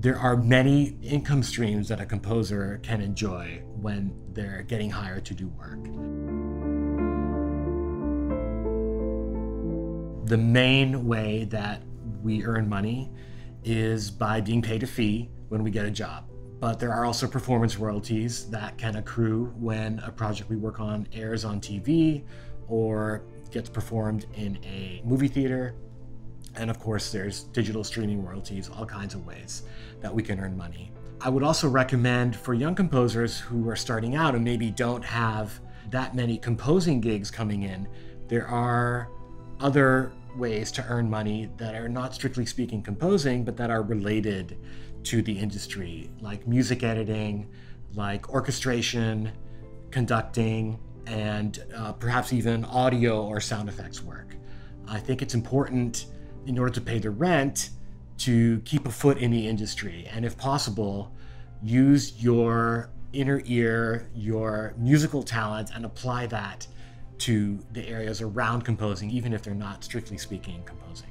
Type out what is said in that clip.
There are many income streams that a composer can enjoy when they're getting hired to do work. The main way that we earn money is by being paid a fee when we get a job. But there are also performance royalties that can accrue when a project we work on airs on TV or gets performed in a movie theater. And of course, there's digital streaming royalties, all kinds of ways that we can earn money. I would also recommend for young composers who are starting out and maybe don't have that many composing gigs coming in, there are other ways to earn money that are not strictly speaking composing, but that are related to the industry, like music editing, like orchestration, conducting, and perhaps even audio or sound effects work. I think it's important, in order to pay the rent, to keep a foot in the industry. And if possible, use your inner ear, your musical talents, and apply that to the areas around composing, even if they're not strictly speaking composing.